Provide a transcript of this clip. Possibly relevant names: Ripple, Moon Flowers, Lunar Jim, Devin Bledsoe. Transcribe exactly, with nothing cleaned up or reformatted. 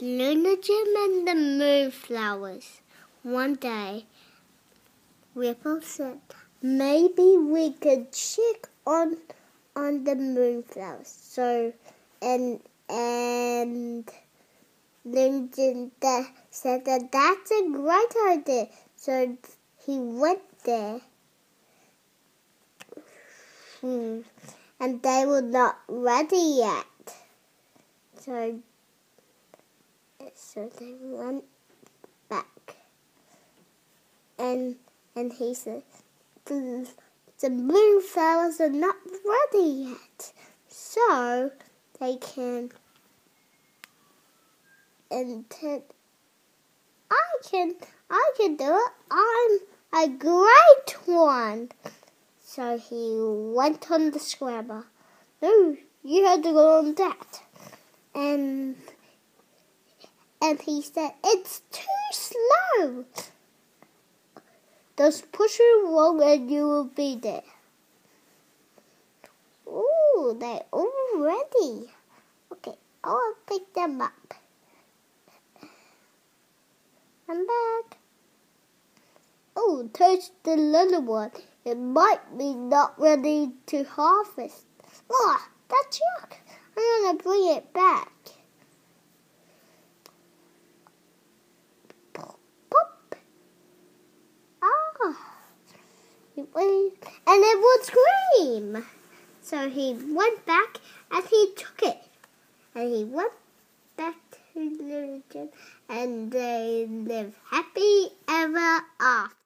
Lunar Jim and the Moon Flowers. One day, Ripple said, "Maybe we could check on on the Moon Flowers." So, and and Lunar Jim that said that that's a great idea. So he went there, hmm. and they were not ready yet. So. So they went back, and and he said, the, the moon flowers are not ready yet, so they can intend. I can I can do it. I'm a great one. So he went on the scrabble. No, you had to go on that, and. And he said, "It's too slow. Just push it along and you will be there." Ooh, they're all ready. Okay, I'll pick them up. I'm back. Oh, touch the little one. It might be not ready to harvest. Oh, that's yuck. I'm going to bring it back. And it would scream. So he went back and he took it. And he went back to Lunar Jim, and they lived happy ever after.